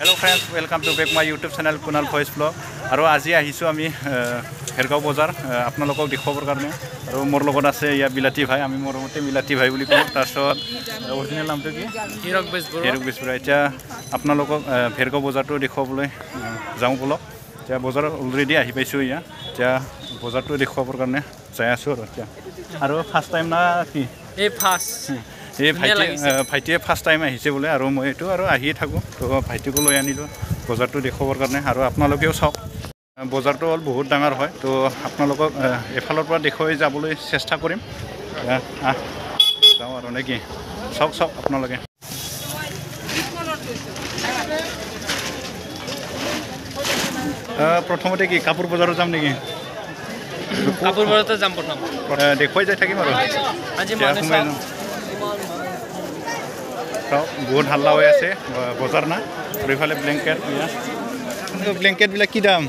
Hello friends welcome to back my YouTube channel Kunal voice blog और आज आसो आम हेरगाँव बजार अपना देखुआर कारण और मोर लग बिलाती भाई आम मोरमते बिलाती भाई भी कौन तरह ओरिजिनल नाम तो कि हीरक बेजबरा इतना अपना हेरगाँव बजार तो देखुआबले जाऊँ बोलक इतना बजार अलरेडी आई पासी इतना बजार तो देखुआर कारण जासो और फार्ष्ट टाइम ना कि ये भाईटे फार्ष्ट टाइम आसे बोले और मैं तो थको तो भाईटी को लै आनिल बजार तो देखुआर कारण और अपने चाव बजार तो बहुत डाँगर है तो अपना एफालरपा देखुआ जाबले चेष्टा करम जाऊँ और ना कि चाव चाव अपने प्रथमते कि कपड़ बजार जाम निकी কাপোৰ বজাৰতে যাম প্ৰথম দেখুৱাই যাই থাকিম আৰু আজি মানে চাও বহুত হাল্লা হৈ আছে বজাৰ না পৰিফালে ব্ল্যাঙ্কেট ইয়া ব্ল্যাঙ্কেট বিলা কি দাম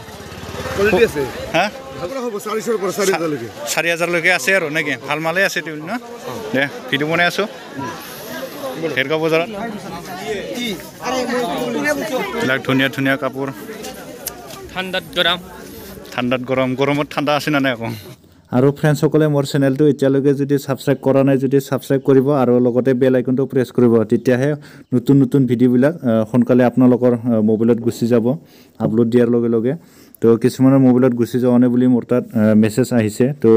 কোৱালিটি আছে হা ভাগৰ হ'ব 400 পৰা 4000 লৈকে 4000 লৈকে আছে আৰু নেকি ভাল মালে আছে তুমি না দে ভিডিও বনাই আছো হেৰগাঁও বজাৰত কি আরে লাখ ধুনীয়া ধুনীয়া কাপোৰ ঠাণ্ডাত গৰম ঠাণ্ডাত গৰম গৰমত ঠাণ্ডা আছে না নাই আকৌ আৰু ফ্ৰেণ্ডসকলে মোৰ চেনেলটো এতিয়ালৈকে যদি সাবস্ক্ৰাইব কৰা নাই যদি সাবস্ক্ৰাইব কৰিব আৰু লগতে বেল আইকনটো প্ৰেছ কৰিব তেতিয়াহে নতুন নতুন ভিডিঅ'বিলাক সোনকালে আপোনালোকৰ মোবাইলত গুচি যাব আপলোড দিয়াৰ লগে লগে তো কিছুমানৰ মোবাইলত গুচি যাওঁনে বুলি মোৰ তাত মেছেজ আহিছে তো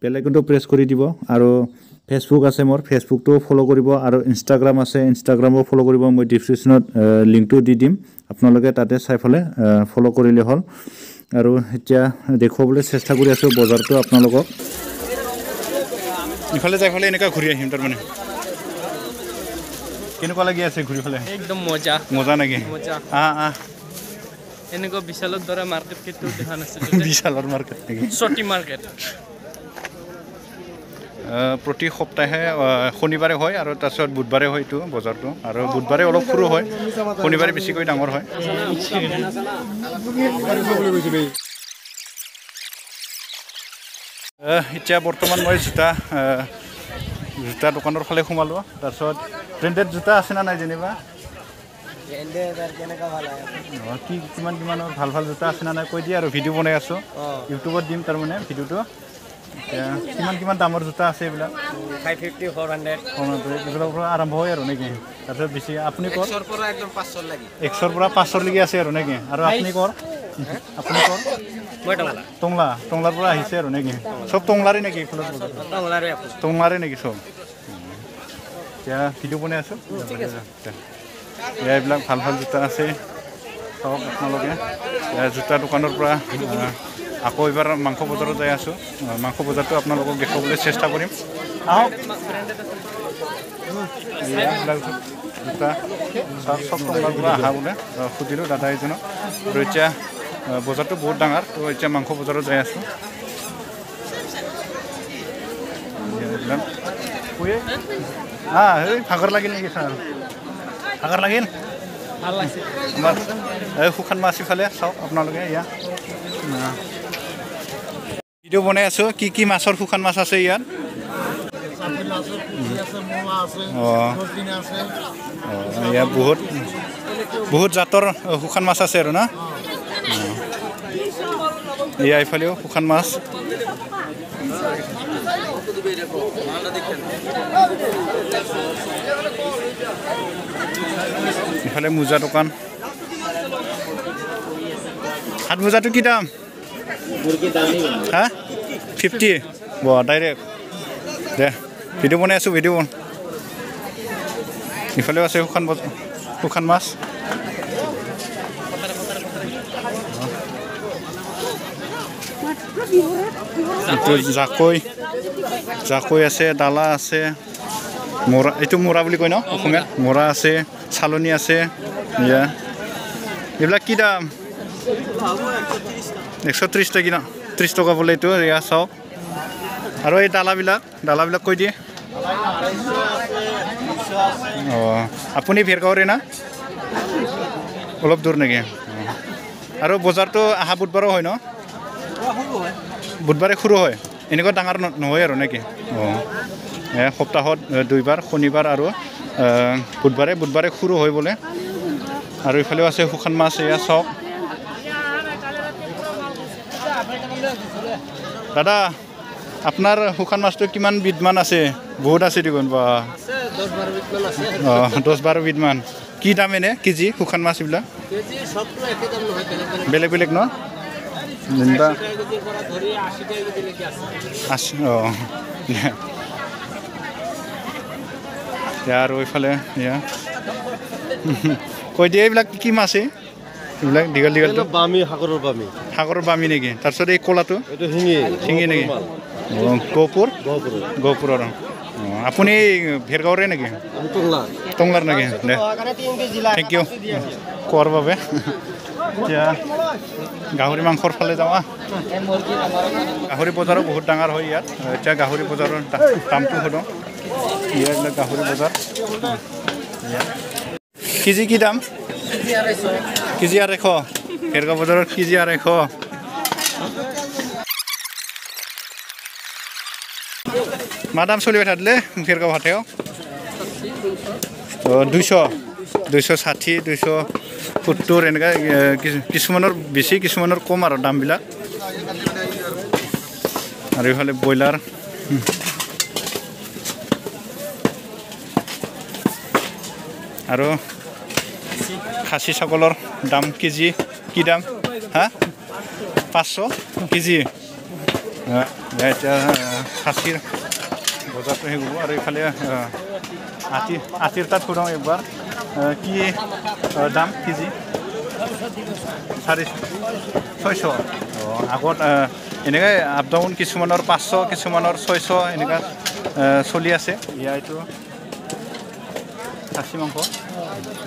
বেল আইকনটো প্ৰেছ কৰি দিব আৰু ফেচবুক আছে মোৰ ফেচবুকটো ফ'ল' কৰিব আৰু ইনষ্টাগ্ৰাম আছে ইনষ্টাগ্ৰামো ফ'ল' কৰিব মই ডিছক্ৰিপশ্যনত লিংকটো দি দিম আপোনালোকে তাতে চাই ফ'লে ফ'ল' কৰিলে হ'ল और इतना देखुआबले चेष्टा कर बजार तो अपना इफाले जाफाले इनका घूरी आम तर मानी क्या लगी आसे घूरी फाले एकदम मजा मजा ना कि विशाल द्वारा मार्केट विशाल मार्केट सटी मार्केट प्रति सप्ताहे शनिबारे है और तरह बुधबारे बजार तो और बुधबारे अलग सरू है शनिबारे बेसिक डांगर है इतना बर्तमान मैं जूता जूता दुकान फाले सोमालो तरह ब्रेन्डेड जूता आसे ना ना जेनेबा कि भल भल जूता आसे ना ना कह दिए और भिडिओ बनाई आसो यूट्यूबत दीम तार माने भिडिओ तो किमान किमान दामर जूता आसे एबिला 550 400 एबिला पुरा आरम्भ होय आरो नेकि तारसे बेसि आपनि कर 100 पुरा एकदम 500 लागि 100 पुरा 500 लागि आसे आरो नेकि आरो आपनि कर মই टंगला पुरा आइसे आरो नेकि सब टंगलारि नेकि टंगलारि नेकि सब या भिडिअ बनाय आसो या एबिला फाल फाल जूता आसे सब आपन लगे या जूता दुकानर पुरा আকৌ এবাৰ মাংস বজাৰত যাই আছো মাংস বজাৰটো আপোনালোকক দেখাবলৈ চেষ্টা কৰিম আহক সুধিলোঁ দাদা এজনক এতিয়া বজাৰটো বহুত ডাঙৰ তো এতিয়া মাংস বজাৰত যাই আছো ভাগৰ লাগিল নেকি ছাৰ ভাগৰ লাগিল ভাল লাগিছে আমাৰ এই শুকান মাছ ইফালে চাওক আপোনালোকে ইয়া ভিডিও বনাই আছো কি কি মাছৰ শুকান মাছ আছে ইয়াত বহুত বহুত জাতৰ শুকান মাছ আছে আৰু না ইয়া ইফালেও শুকান মাছ ইফালে মোজা দোকান হাত মোজাটো কি দাম हाँ 50 वाह डायरेक्ट दे भिडिओ बनाई आसो भिडिओ इफाले आसे हुखान मास जाकई जाकई आसे दाला आसे मोरा एटु मोरा बुली कय न अखमिया मोरा आसे सालनी आसे या एब्ला कि दाम 130 टका किना 30 टका बोले तो या सब और ये डाला बिला कोई दिए ओ आपुनी भेरगाँव रे ना अलग दूर नेगे और बजार तो अहा बुधबारो है न बुधबारे शुरू है इनको डांगर नहय आरो नेगे ओ सप्ताहत दुइबार शनिबार और बुधबारे शुरू है बोले আৰু ইফালেও আছে শুকান মাছ এয়া চক। দাদা আপনার শুকান মাছটো কিমান বিধমান আছে? বহুত আছে দেখুন, বা 10-12 বিধমান। কি দাম এনে কেজি শুকান মাছ? এগুলা বেলেগ বেলেগ ন? যেনিবা 80। অঁ আৰু এইফালে ইয়া কৈ দিয়ে এইবিলাক কি মাছে? এইবিলাক দীঘল দীঘল বামি, সাগৰৰ বামি। সাগৰৰ বামি নেকি? তাৰপিছত এই কলাটো এইটো শিঙি। শিঙি নেকি? গহপুৰ। গহপুৰৰ। আপুনি ভেৰগাঁৱৰে নেকি? টংলাৰ নেকি? থেংক ইউ কোৱাৰ বাবে। এতিয়া গাহৰি মাংসৰ ফালে যাওঁ। গাহৰি বজাৰো বহুত ডাঙৰ হয় ইয়াত। এতিয়া গাহৰি বজাৰৰ দামটো সোধো। ইয়াৰ গাহৰি বজাৰ কেজি কি দাম? কেজি 250। ভেৰগাঁও বজাৰত কেজি 250। मा দাম চলিবাই থাকলে ভেৰগাঁও হাটায়াव? 200, 260, 270 এনেকা। কিছুমানৰ বেছি, কিছুমানৰ কম আৰু দামবিলাক। আৰু এইফালে ব্ৰইলাৰ। আৰু খাচী ছাগলৰ দাম কেজি কি দাম? হা, 500 কেজি। এতিয়া খাচীৰ বজাৰটো শেষ হ'ব। আৰু এইফালে আটিৰ তাত ফুৰাওঁ একবাৰ। কি দাম কেজি? 600। আগত এনেকৈ আপ ডাউন, কিছুমানৰ 500, কিছুমানৰ 600 এনেকুৱা চলি আছে। ইয়াৰটো খাচী মাংস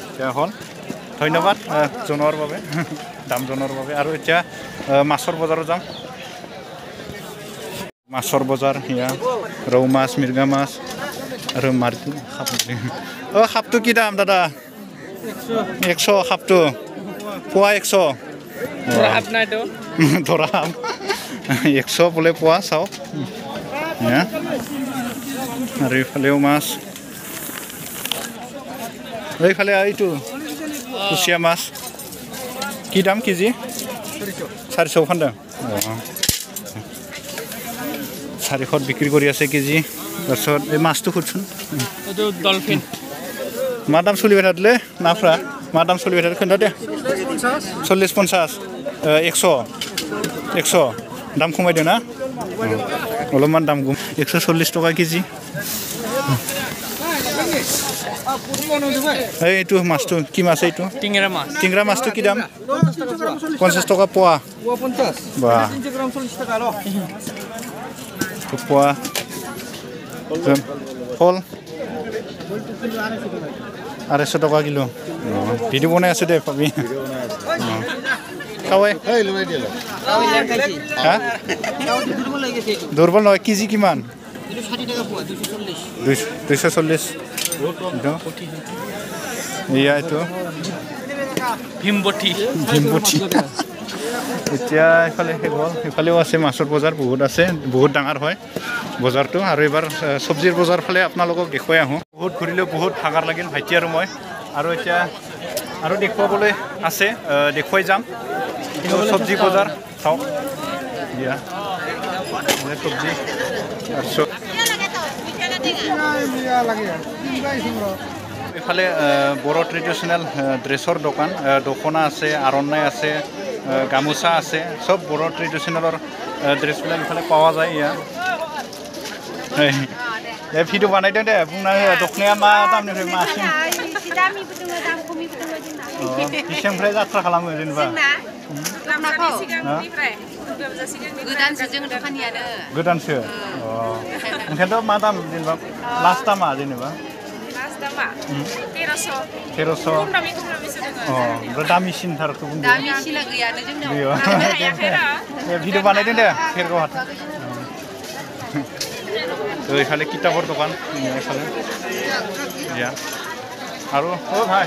এতিয়া হ'ল। ধন্যবাদ জনোৱাৰ বাবে, দাম জনোৱাৰ বাবে। আৰু এতিয়া মাছৰ বজাৰত যাম। মাছৰ বজাৰ সেয়া ৰৌ মাছ, মিৰ্গা মাছ আৰু মাৰিটো সাপ। অঁ, সাপটো কি দাম দাদা? 100। সাপটো পোৱা 100। ধৰা সাপ 100 বোলে পোৱা। চাওক আৰু এইফালেও মাছ। এইফালে এইটো কুচিয়া মাছ কি দাম কেজি? 400 ফান্দা। অঁ, 400 বিক্ৰী কৰি আছে কেজি। তাৰপিছত এই মাছটো সুধচোন। ডলফিন মা দাম চলিবাই থাকলে? নাফ্ৰা মা দাম চলিবাই থাকলে খোন্ধা দে। 40-50। 100 দাম কমাইদে না অলপমান? দাম কম। 140 টকা কেজি। এইটো মাছটো কি মাছ? এইটো টিংৰা মাছ। টিংৰা মাছটো কি দাম? 50 টকা পোৱা। বাহ, পোৱা। ফল 250 টকা কিলো। ভিডিঅ' বনাই আছে দে পাবি। দুৰ্বল নহয়। কেজি কিমান? 240। এয়া এইটো ভীমবঠি। এতিয়া এইফালে শেষ হ'ল। সেইফালেও আছে মাছৰ বজাৰ, বহুত আছে, বহুত ডাঙৰ হয় বজাৰটো। আৰু এইবাৰ চব্জিৰ বজাৰ ফালে আপোনালোকক দেখুৱাই আহোঁ। বহুত ঘূৰিলেও বহুত ভাগৰ লাগিল ভাইটি আৰু মই। আৰু এতিয়া আৰু দেখুৱাবলৈ আছে, দেখুৱাই যাম। চব্জি বজাৰ চাওক। দিয়া চব্জি। তাৰপিছত এইফালে বড়ো ট্ৰেডিশ্যনেল ড্ৰেছৰ দোকান। দখনা আছে, আৰনাই আছে, গামোচা আছে, চব বড়ো ট্ৰেডিশ্যনেলৰ ড্ৰেছবিলাক এইফালে পোৱা যায়। ইয়াৰ ভিডিঅ' বানাইদে দে। বুনা দখনাया मा दामनिफ्राय मासिम? दामिबो दङ, दाम खमिबो दङ। बेसेबांनिफ्राय जात्रा खालामो जेनेबा? लामाखौ सिगांनिफ्राय गोदानसो जों दखानियानो। गोदानसो? ओंखायनोथ' मा दाम जेनेबा लास्ट दामा? जेनेबा दामा 1300। ओमफ्राय दामिसिनथारखौ बुंदों। दामिसिना गैयानो जोंनाव। बे भिडिअ' बानायदों दे फेरगाव हाथाय। এইফালে কিতাপৰ দোকান। এইফালে দিয়া। আৰু অ' ভাই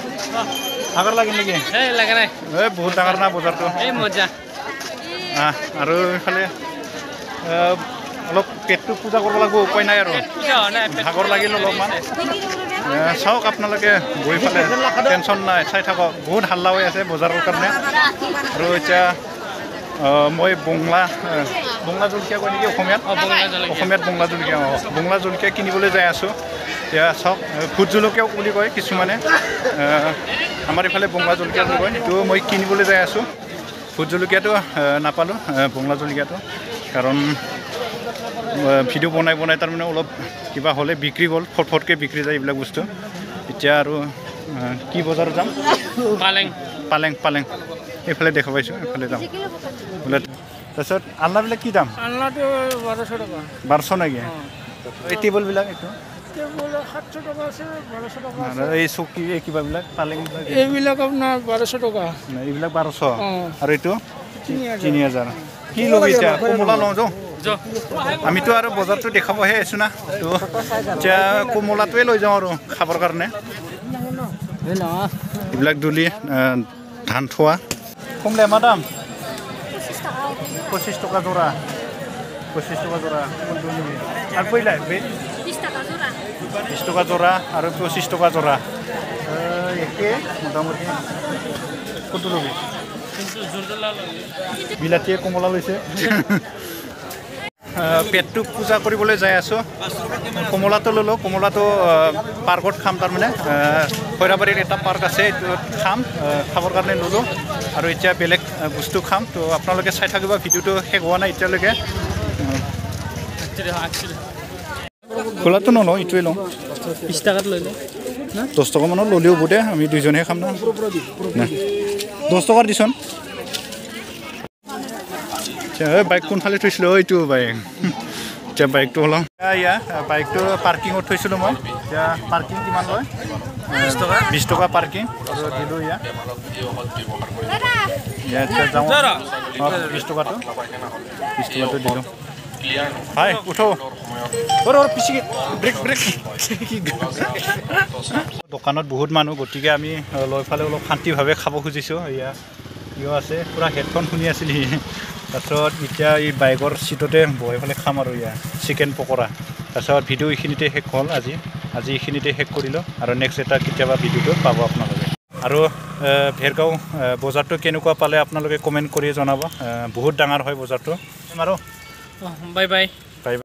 আগৰ লাগিল নেকি? এই লাগা নাই। এই বহুত ডাঙৰ না বজাৰটো। এই মজা। আৰু এইফালে অলপ পেটটো পূজা কৰিব লাগিব, উপায় নাই আৰু ভাগৰ লাগিল অলপমান। চাওক আপোনালোকে গৈ ফালে টেনশন নাই চাই থাকক বহুত হাল্লা হৈ আছে বজাৰৰ কাৰণে আৰু এটা মই বংলা জলকীয়া কৈ নেকি অসমীয়াত বংলা জলকীয়া কিনিবলৈ যাই আছো এতিয়া চাওক ফুড জলকীয়া বুলি কয় কিছুমানে আমাৰ ইফালে বংলা জলকীয়া বুলি কয় তো মই কিনিবলৈ যাই আছো ফুড জলকীয়াটো নাপালো বংলা জলকীয়াটো কাৰণ ভিডিও বনাই তাৰমানে অলপ কিবা হ'লে বিক্ৰী গ'ল ফটফটকে বিক্ৰী যায় এইবিলাক বস্তু এতিয়া আৰু কি বজাৰ যাম পালেং এইফালে দেখা পাইছো এইফালে যাম বোলে তাৰছত আলনাবিলাক কি দাম আলনাটো 1200 টকা 1200 নেকি এই টেবুলবিলাক এইটো টেবুল 700 টকা আছে 1200 টকা আছে এই চকী এই কিবাবিলাক পালেং এইবিলাক আপোনাৰ 1200 টকা এইবিলাক 1200 আৰু এইটো 3000 কি লবিছা কোমলা লওঁ যাও আমি তো আর বজারটো দেখাবহে আছো না তো যা কোমলাটোৱে লৈ যাও আর খাবৰ কাৰণে এইবিলাক দুলি ধান থোৱা কমলে মাদাম 25 টাকা জোড়া 25 টাকা জোড়া আর পইলা 20 টাকা জোড়া আর 25 টাকা জোড়া একে মোটামুটি কত লবি বিলাতি কোমলা লৈছে পেটটো পূজা কৰিবলৈ যাই আছো কোমলাটো ললো কোমলাটো পাৰ্কত খাম তাৰমানে খৈৰাবাৰীৰ এটা পাৰ্ক আছে খাম খাবৰ কাৰণে ললো আৰু এতিয়া বেলেগ বস্তু খাম তো আপোনালোকে চাই থাকিবা ভিডিঅ'টো শেষ হোৱা নাই এতিয়ালৈকে কোলাটো নলওঁ এইটোৱে লওঁ 20 টাকাত লৈ লওঁ 10 টকা মানৰ ললেও বোধে আমি দুইজনে খাম না 10 টকাৰ দিছন এই বাইক কোনফালে থৈছিলো এইটো বাইক এতিয়া বাইকটো হল ইয়া বাইকটো পাৰ্কিঙত থৈছিলো মই এতিয়া পাৰ্কিং কিমান লয় 20 টকা পাৰ্কিং আৰু দিলো ইয়া ইয়া যাও 20 টকাটো দিলো হাই উঠো ওৰ পিছি ব্ৰেক দোকানত বহুত মানুহ গতিকে আমি লৈ ফালে অলপ শান্তিভাৱে খাব খুজিছো ইয়া কিয় আছে পুৰা হেডফোন শুনি আছিল তাছত এতিয়া এই বাইকৰ সিটতে বহি ফলে খাম আৰু ইয়া চিকেন পকৰা তাছত ভিডিও এইখিনিতে শেষ হ'ল আজি এইখিনিতে শেষ কৰিলো আৰু নেক্সট এটা কিতাবা ভিডিওটো পাব আপোনালোকে আৰু ভেৰগাঁও বজাৰটো কেনেকুৱা পালে আপোনালোকে কমেন্ট কৰি জনাবা বহুত ডাঙৰ হয় বজাৰটো আৰু বাই বাই।